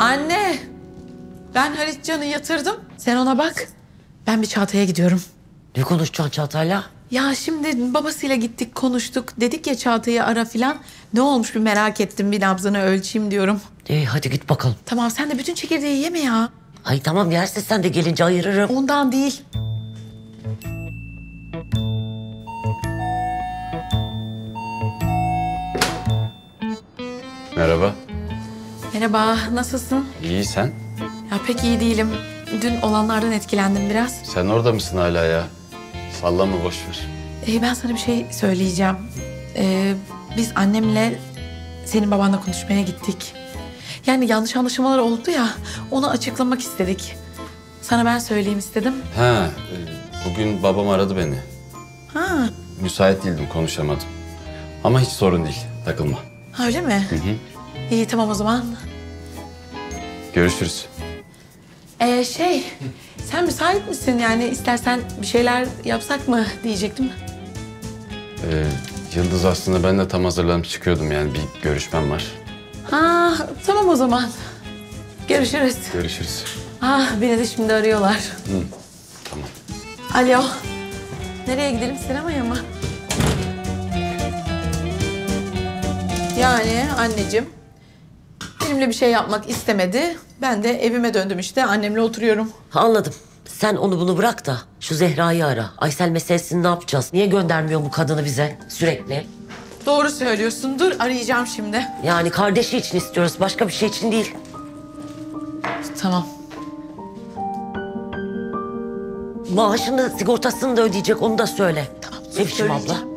Anne, ben Haritcan'ı yatırdım. Sen ona bak. Ben bir Çağatay'a gidiyorum. Ne konuşacaksın Çağatay'la? Ya şimdi babasıyla gittik, konuştuk. Dedik ya Çağatay'ı ara filan. Ne olmuş bir merak ettim, bir nabzını ölçeyim diyorum. İyi, hadi git bakalım. Tamam, sen de bütün çekirdeği yeme ya. Ay tamam, yersin sen de, gelince ayırırım. Ondan değil. Merhaba. Merhaba, nasılsın? İyi, sen? Ya pek iyi değilim. Dün olanlardan etkilendim biraz. Sen orada mısın hala ya? Sallama, boş ver. Ben sana bir şey söyleyeceğim. Biz annemle senin babanla konuşmaya gittik. Yani yanlış anlaşılmalar oldu ya, onu açıklamak istedik. Sana ben söyleyeyim istedim. Ha, bugün babam aradı beni. Ha. Müsait değildim, konuşamadım. Ama hiç sorun değil, takılma. Ha, öyle mi? Hı hı. İyi, tamam o zaman. Görüşürüz. Sen müsait misin? Yani istersen bir şeyler yapsak mı diyecektim. Yıldız, aslında ben de tam hazırlanıp çıkıyordum, yani bir görüşmem var. Ha, tamam o zaman. Görüşürüz. Görüşürüz. Ah, beni de şimdi arıyorlar. Hı, tamam. Alo. Nereye gidelim, sinemaya mı? Yani anneciğim benimle bir şey yapmak istemedi. Ben de evime döndüm işte, annemle oturuyorum. Anladım. Sen onu bunu bırak da şu Zehra'yı ara. Aysel meselesini ne yapacağız? Niye göndermiyor bu kadını bize sürekli? Doğru söylüyorsun. Dur, arayacağım şimdi. Yani kardeşi için istiyoruz, başka bir şey için değil. Tamam. Maaşını, sigortasını da ödeyecek, onu da söyle. Tamam. Hepşim abla.